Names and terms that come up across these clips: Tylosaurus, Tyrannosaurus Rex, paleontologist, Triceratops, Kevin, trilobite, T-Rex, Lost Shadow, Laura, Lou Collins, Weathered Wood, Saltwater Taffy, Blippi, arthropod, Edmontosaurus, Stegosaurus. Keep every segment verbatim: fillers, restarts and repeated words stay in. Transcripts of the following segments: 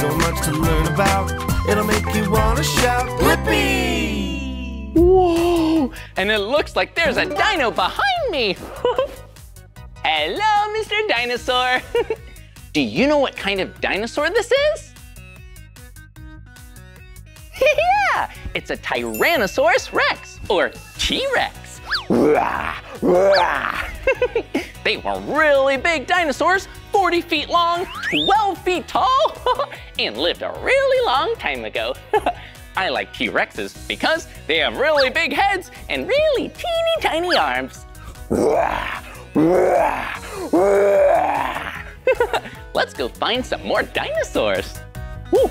so much to learn about. It'll make you want to shout, Blippi! Whoa! And it looks like there's a dino behind me! Hello, Mister Dinosaur! Do you know what kind of dinosaur this is? Yeah! It's a Tyrannosaurus Rex, or T-Rex. They were really big dinosaurs, forty feet long, twelve feet tall, and lived a really long time ago. I like T-Rexes because they have really big heads and really teeny tiny arms. Let's go find some more dinosaurs. Woo.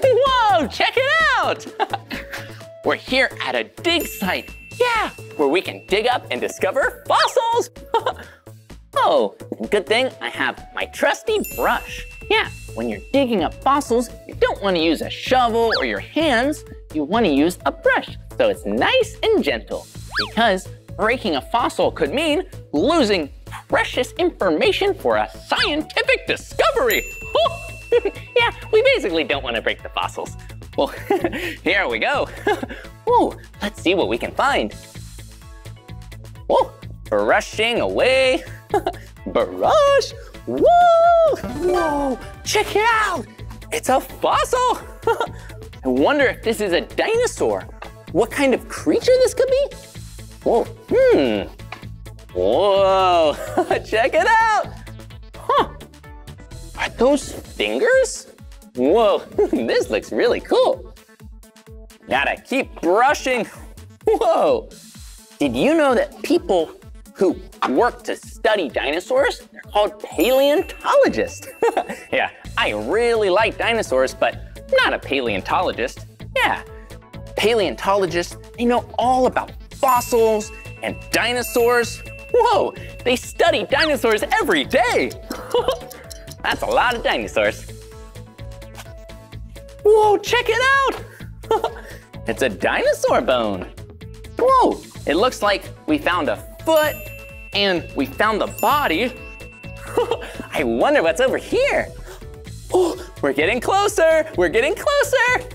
Whoa, check it out! We're here at a dig site, yeah, where we can dig up and discover fossils. Oh, good thing I have my trusty brush. Yeah, when you're digging up fossils, you don't want to use a shovel or your hands. You want to use a brush, so it's nice and gentle, because breaking a fossil could mean losing precious information for a scientific discovery. Yeah, we basically don't want to break the fossils. Well, here we go. Ooh, let's see what we can find. Whoa, brushing away. Brush. Whoa, whoa, check it out. It's a fossil. I wonder if this is a dinosaur. What kind of creature this could be? Whoa, hmm. Whoa, check it out. Huh, are those fingers? Whoa, this looks really cool. Gotta keep brushing. Whoa, did you know that people who work to study dinosaurs, they're called paleontologists? Yeah, I really like dinosaurs, but not a paleontologist. Yeah, paleontologists, they know all about fossils and dinosaurs. Whoa, they study dinosaurs every day. That's a lot of dinosaurs. Whoa, check it out. It's a dinosaur bone. Whoa, it looks like we found a foot and we found the body. I wonder what's over here. Oh, we're getting closer, we're getting closer.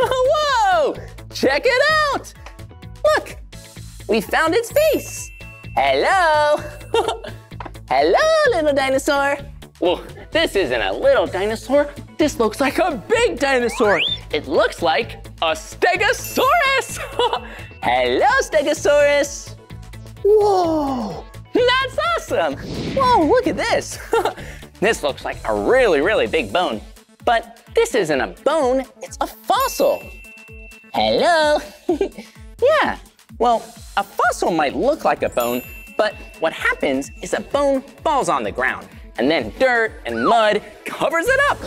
Whoa, check it out. Look, we found its face. Hello. Hello, little dinosaur. Well, this isn't a little dinosaur. This looks like a big dinosaur. It looks like a Stegosaurus. Hello, Stegosaurus. Whoa, that's awesome. Whoa, look at this. This looks like a really, really big bone, but this isn't a bone, it's a fossil. Hello. Yeah, well, a fossil might look like a bone, but what happens is a bone falls on the ground and then dirt and mud covers it up.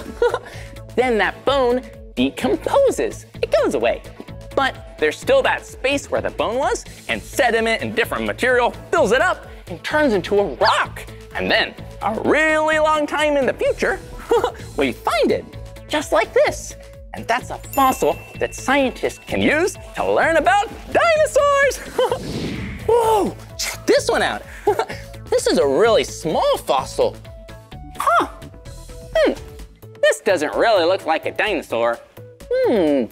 Then that bone decomposes, it goes away. But there's still that space where the bone was, and sediment and different material fills it up and turns into a rock. And then a really long time in the future, we find it just like this. And that's a fossil that scientists can use to learn about dinosaurs. Whoa, check this one out. This is a really small fossil. Huh, hmm, this doesn't really look like a dinosaur. Hmm,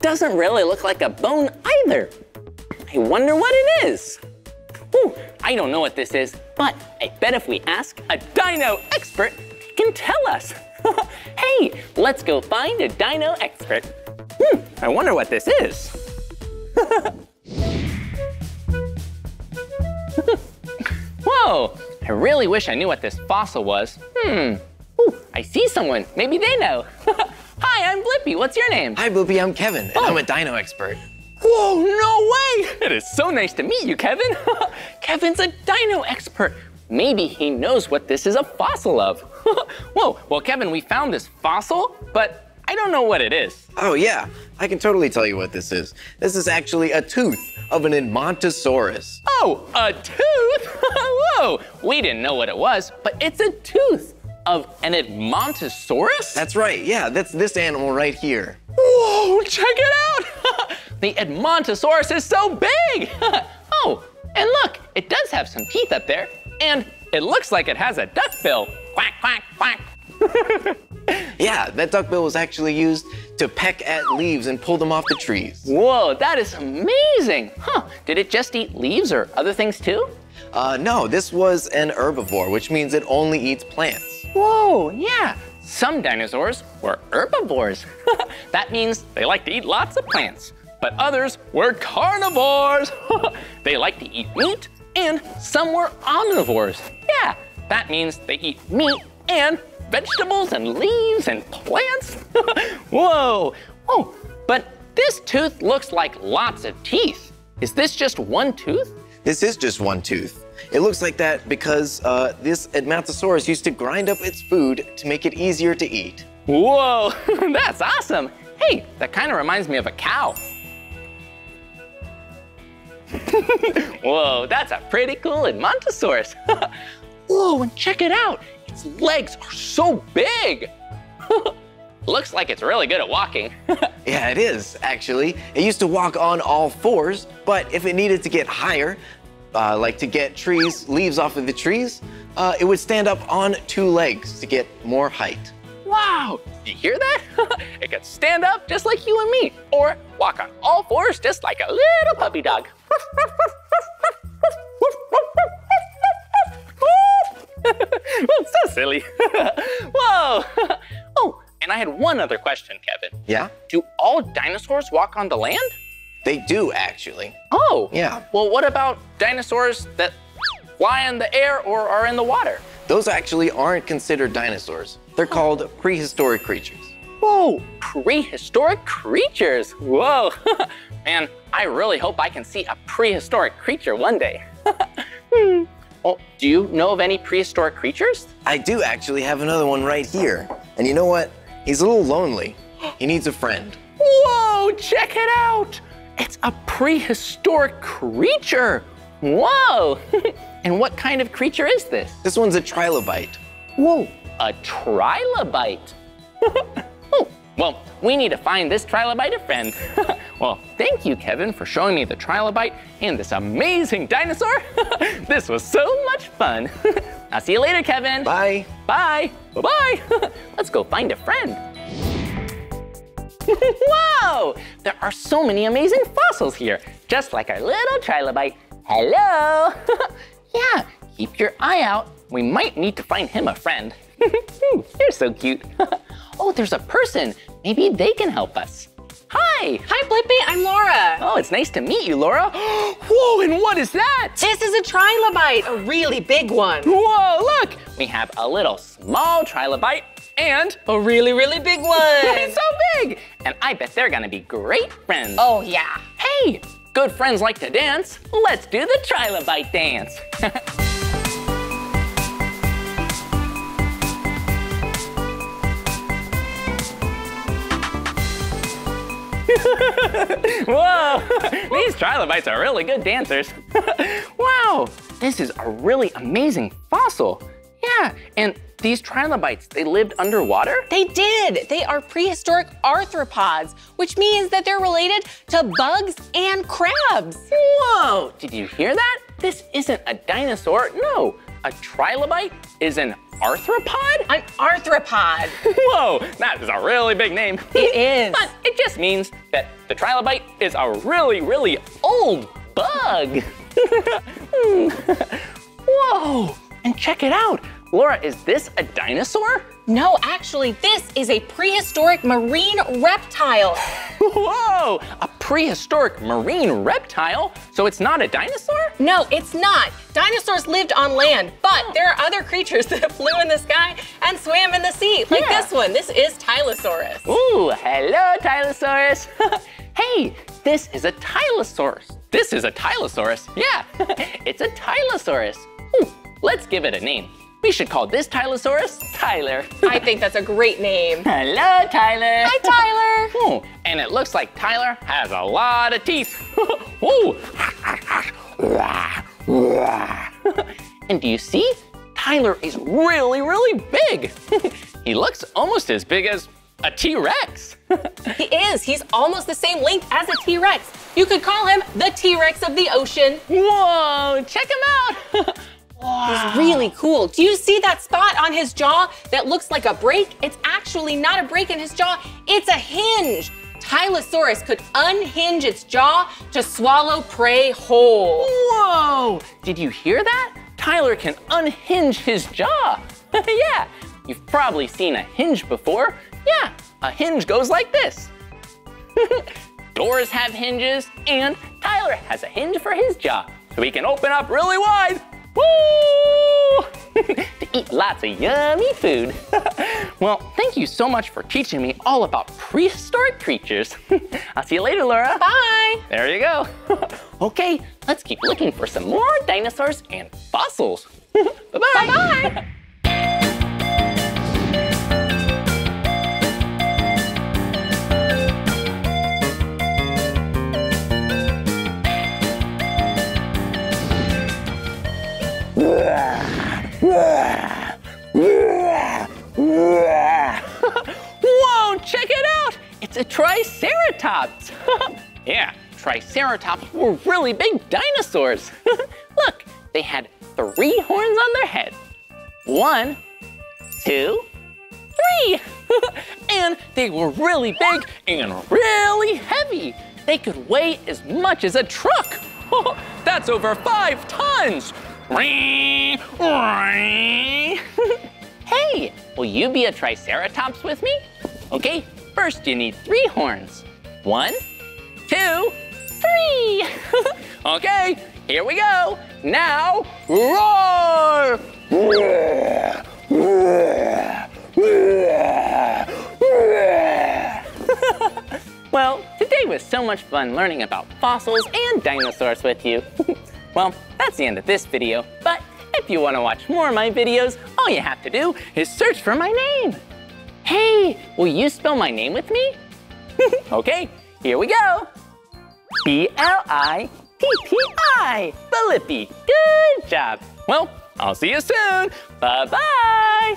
doesn't really look like a bone either. I wonder what it is. Ooh, I don't know what this is, but I bet if we ask a dino expert, they can tell us. Hey, let's go find a dino expert. Hmm, I wonder what this is. Whoa, I really wish I knew what this fossil was. Hmm, ooh, I see someone, maybe they know. Hi, I'm Blippi, what's your name? Hi, Blippi, I'm Kevin, and oh. I'm a dino expert. Whoa, no way! It is so nice to meet you, Kevin. Kevin's a dino expert. Maybe he knows what this is a fossil of. Whoa, well, Kevin, we found this fossil, but I don't know what it is. Oh, yeah, I can totally tell you what this is. This is actually a tooth of an Edmontosaurus. Oh, a tooth? Whoa, we didn't know what it was, but it's a tooth of an Edmontosaurus? That's right, yeah, that's this animal right here. Whoa, check it out! The Edmontosaurus is so big! Oh, and look, it does have some teeth up there, and It looks like it has a duck bill. Quack, quack, quack. Yeah, that duckbill was actually used to peck at leaves and pull them off the trees. Whoa, that is amazing. Huh, did it just eat leaves or other things too? Uh, no, this was an herbivore, which means it only eats plants. Whoa, yeah, some dinosaurs were herbivores. That means they like to eat lots of plants, but others were carnivores. They like to eat meat, and some were omnivores. Yeah, that means they eat meat and vegetables and leaves and plants. Whoa. Oh, but this tooth looks like lots of teeth. Is this just one tooth? This is just one tooth. It looks like that because uh, this Edmontosaurus used to grind up its food to make it easier to eat. Whoa, that's awesome. Hey, that kind of reminds me of a cow. Whoa, that's a pretty cool Edmontosaurus. Whoa, and check it out. Its legs are so big. Looks like it's really good at walking. Yeah, it is, actually. It used to walk on all fours, but if it needed to get higher, uh, like to get trees, leaves off of the trees, uh, it would stand up on two legs to get more height. Wow, did you hear that? It could stand up just like you and me, or walk on all fours just like a little puppy dog. Well, so silly. Whoa. Oh, and I had one other question, Kevin. Yeah? Do all dinosaurs walk on the land? They do, actually. Oh. Yeah. Well, what about dinosaurs that fly in the air or are in the water? Those actually aren't considered dinosaurs. They're called prehistoric creatures. Whoa, prehistoric creatures. Whoa. Man, I really hope I can see a prehistoric creature one day. Hmm. Oh, do you know of any prehistoric creatures? I do actually have another one right here. And you know what? He's a little lonely. He needs a friend. Whoa, check it out. It's a prehistoric creature. Whoa. And what kind of creature is this? This one's a trilobite. Whoa, a trilobite. Oh, well, we need to find this trilobite a friend. Well, thank you, Kevin, for showing me the trilobite and this amazing dinosaur. This was so much fun. I'll see you later, Kevin. Bye. Bye. Bye-bye. Let's go find a friend. Whoa! There are so many amazing fossils here, just like our little trilobite. Hello. Yeah, keep your eye out. We might need to find him a friend. You're so cute. Oh, there's a person. Maybe they can help us. Hi. Hi, Blippi. I'm Laura. Oh, it's nice to meet you, Laura. Whoa, and what is that? This is a trilobite, a really big one. Whoa, look. We have a little small trilobite and a really, really big one. It's so big. And I bet they're gonna be great friends. Oh, yeah. Hey, good friends like to dance. Let's do the trilobite dance. Whoa, these trilobites are really good dancers. Wow, this is a really amazing fossil. Yeah, and these trilobites, they lived underwater? They did. They are prehistoric arthropods, which means that they're related to bugs and crabs. Whoa, did you hear that? This isn't a dinosaur, no. A trilobite is an arthropod? An arthropod. Whoa, that is a really big name. It is. But it just means that the trilobite is a really, really old bug. Whoa, and check it out. Laura, is this a dinosaur? No, actually, this is a prehistoric marine reptile. Whoa, a prehistoric marine reptile? So it's not a dinosaur? No, it's not. Dinosaurs lived on land, but oh. There are other creatures that flew in the sky and swam in the sea, like yeah. This one. This is Tylosaurus. Ooh, hello, Tylosaurus. Hey, this is a Tylosaurus. This is a Tylosaurus, yeah. It's a Tylosaurus. Ooh, let's give it a name. We should call this Tylosaurus Tyler. I think that's a great name. Hello, Tyler. Hi, Tyler. Oh, and it looks like Tyler has a lot of teeth. And do you see? Tyler is really, really big. He looks almost as big as a T-Rex. He is. He's almost the same length as a T-Rex. You could call him the T-Rex of the ocean. Whoa, check him out. Wow. He's really cool. Do you see that spot on his jaw that looks like a break? It's actually not a break in his jaw, it's a hinge. Tylosaurus could unhinge its jaw to swallow prey whole. Whoa, did you hear that? Tyler can unhinge his jaw. Yeah, you've probably seen a hinge before. Yeah, a hinge goes like this. Doors have hinges, and Tyler has a hinge for his jaw, so he can open up really wide. Woo! To eat lots of yummy food. Well, thank you so much for teaching me all about prehistoric creatures. I'll see you later, Laura. Bye. There you go. Okay, let's keep looking for some more dinosaurs and fossils. Bye-bye. Bye-bye. Whoa, check it out! It's a Triceratops! Yeah, Triceratops were really big dinosaurs. Look, they had three horns on their head. One, two, three! And they were really big and really heavy. They could weigh as much as a truck. That's over five tons! Hey, will you be a Triceratops with me? Okay, first you need three horns. One, two, three. Okay, here we go. Now, roar! Well, today was so much fun learning about fossils and dinosaurs with you. Well, that's the end of this video, but if you want to watch more of my videos, all you have to do is search for my name. Hey, will you spell my name with me? Okay, here we go. B L I P P I, Blippi. Good job. Well, I'll see you soon. Bye-bye.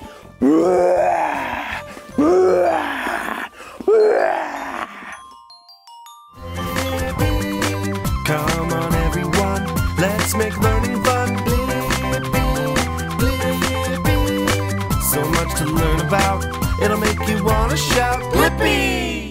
Come on, everyone. Let's make learning fun. Blippi, Blippi. So much to learn about, it'll make you wanna shout, Blippi!